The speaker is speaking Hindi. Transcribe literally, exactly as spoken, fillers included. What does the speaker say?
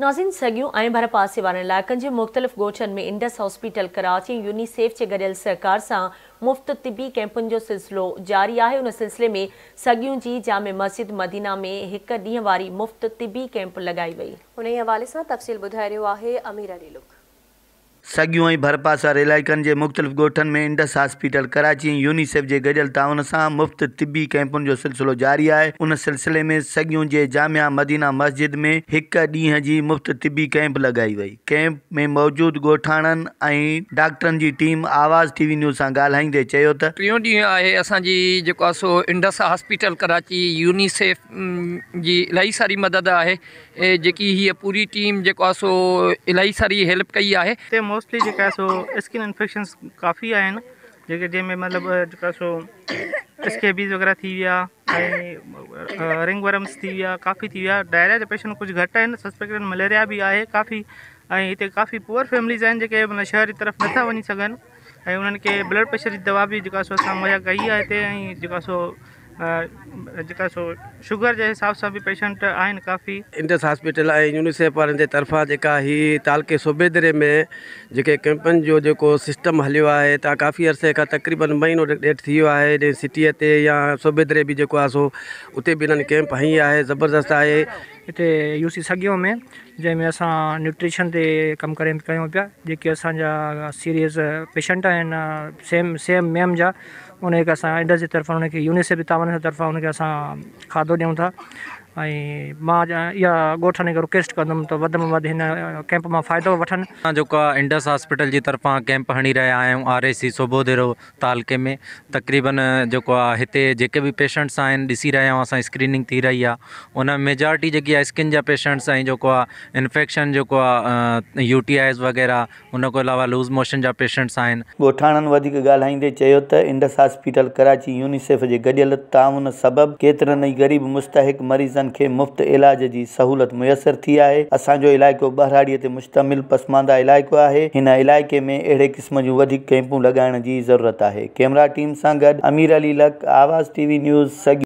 नाज़िन सगियूं ऐं भर पासे वारनि इलाइक़नि जे मुख़्तलिफ़ ॻोठनि में इंडस हॉस्पिटल कराची यूनिसेफ के गॾियल सहकार सां मुफ़्त तिबी कैंपुनि जो सिलसिलो जारी है। उन सिलसिले में सगियूं जी जामे मस्जिद मदीना में एक ॾींहं वारी मुफ़्त तिबी कैंप लगाई वई। उन हवाले सां तफ़सील बुधाए रहियो आहे अमीर अली लुक। सगियूं ऐं भरपासार इलाइक़नि के मुख़्तलिफ़ ॻोठनि में इंडस हॉस्पिटल कराची यूनिसेफ के गॾियल ताउन सां मुफ़्त तिबी कैंपुनि जो सिलसिलो जारी है। उन सिलसिले में सगियूं के जामिया मदीना मस्जिद में एक ॾींहं जी मुफ़्त तिबी कैंप लगाई वई। कैंप में मौजूद ॻोठाणनि ऐं डॉक्टरनि की टीम आवाज़ टीवी न्यूज़ सां ॻाल्हाईंदे चयो त टियों ॾींहं आहे असांजी जेको आहे सो इंडस हॉस्पिटल कराची यूनिसेफ जी इलाही सारी मदद है। जेकी हीअ पूरी टीम जेको आहे सो इलाही सारी हेल्प कई है। मोस्टली जेका सो स्किन इन्फेक्शन्स काफ़ी आहिनि जेके जंहिंमें मतिलबु जेका सो स्केबीज़ वग़ैरह थी विया ऐं रिंगवर्म्स थी विया काफ़ी थी विया। डायरिया जा पेशेंट कुझु घटि आहिनि, सस्पेक्टेड मलेरिया बि आहे काफ़ी ऐं हिते काफ़ी पुअर फैमिलीज़ आहिनि जेके माना शहर जी तरफ़ नथा वञी सघनि ऐं उन्हनि खे ब्लड प्रेशर जी दवा बि जेका सो असां मुहैया कई आहे हिते ऐं जेका सो जेका सो शुगर जे हिसाब सां बि पेशेंट आहिनि काफ़ी। इंडस हॉस्पिटल ऐं यूनिसेफ वारनि जे तरफ़ां जेका हीअ तालके सूबेदरे में जेके कैंपनि जो जेको सिस्टम हलियो आहे त काफ़ी अर्से खां तक़रीबन महीनो ॾेढ थी वियो आहे। हेॾे सिटीअ ते या सूबेदरे बि जेको आहे सो उते बि हिननि कैंप हई आहे, ज़बरदस्त आहे। हिते यूसी सगियो में जंहिंमें असां न्यूट्रिशन ते कमु करे कयूं पिया। जेके असांजा सीरियस पेशेंट आहिनि सेम सेम मैम जा उनखे असां इंडस जी तरफ़ां उनखे यूनिसेफ जी तावन जी तरफ़ां उनखे असां खाधो ॾियूं था ऐं मां इहा ॻोठनि खे रिक्वेस्ट कंदुमि त वधि में वधि हिन कैंप मां फ़ाइदो वठनि। असां जेको आहे इंडस हॉस्पिटल जी तरफ़ां कैंप हणी रहिया आहियूं आर ए सी सूबोदेरो तालके में। तक़रीबन जेको आहे हिते जेके बि पेशेंट्स आहिनि ॾिसी रहिया आहियूं असां, स्क्रीनिंग थी रही आहे। उन मेजॉरिटी जेकी आहे स्किन जा पेशेंट्स ऐं जेको आहे इन्फेक्शन जेको आहे यू टी आईज़ वग़ैरह उनखां अलावा लूज़ मोशन जा पेशेंट्स आहिनि। ॻोठाणनि वधीक ॻाल्हाईंदे चयो त इंडस हॉस्पिटल कराची यूनिसेफ जे गॾियल ताउन सबबि केतिरनि ई ग़रीब मुस्तहिक़ मरीज़ के मुफ्त इलाज की सहूलत मुयसर थी है। असो इलाको बहराड़ी से मुश्तमिल पसमानदा इलाको है। इन इलाके में अड़े किस्म जो कैंपू लगाने की जरूरत है। कैमरा टीम से गड अमीर अली लक, आवाज़ टीवी न्यूज़।